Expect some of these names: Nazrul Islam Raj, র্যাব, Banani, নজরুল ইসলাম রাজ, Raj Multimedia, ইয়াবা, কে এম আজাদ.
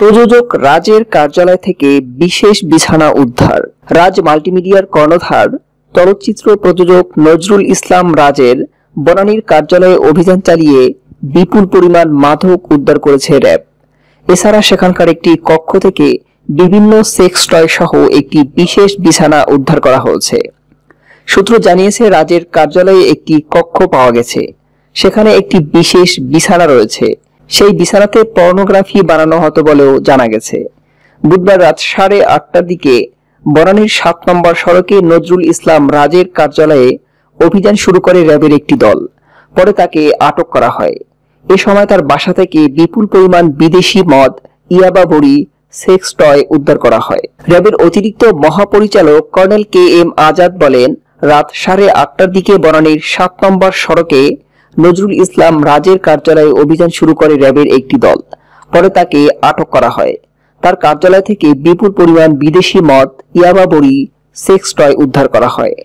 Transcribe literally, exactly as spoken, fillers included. প্রযোজক রাজের কার্যালয় থেকে বিশেষ বিছানা উদ্ধার। রাজ মাল্টিমিডিয়ার কর্ণধার চলচ্চিত্র প্রযোজক নজরুল ইসলাম রাজের বনানীর কার্যালয়ে অভিযান চালিয়ে বিপুল পরিমাণ মাদক উদ্ধার করেছে র‍্যাব। এছাড়া সেখানকার একটি কক্ষ থেকে বিভিন্ন সেক্স টয় সহ একটি বিশেষ বিছানা উদ্ধার করা হয়েছে। সূত্র জানিয়েছে রাজের কার্যালয়ে একটি কক্ষ পাওয়া গেছে, সেখানে একটি বিশেষ বিছানা রয়েছে, সেই বিছানাতে পর্নোগ্রাফি বানানো হতো বলেও জানা গেছে। বুধবার রাত সাড়ে আটটার দিকে বনানীর সাত নম্বর সড়কে নজরুল ইসলাম রাজের কার্যালয়ে অভিযান শুরু করে র্যাবের একটি দল, পরে তাকে আটক করা হয়। এ সময় তার বাসা থেকে বিপুল পরিমাণ বিদেশি মদ, ইয়াবা বড়ি, সেক্স টয় উদ্ধার করা হয়। র্যাবের অতিরিক্ত মহাপরিচালক কর্নেল কে এম আজাদ বলেন, রাত সাড়ে আটটার দিকে বনানীর সাত নম্বর সড়কে নজরুল ইসলাম রাজের কার্যালয়ে অভিযান শুরু করে র্যাবের একটি দল, পরে তাকে আটক করা হয়। তার কার্যালয় থেকে বিপুল পরিমাণ বিদেশি মদ, ইয়াবা বড়ি, সেক্স টয় উদ্ধার করা হয়।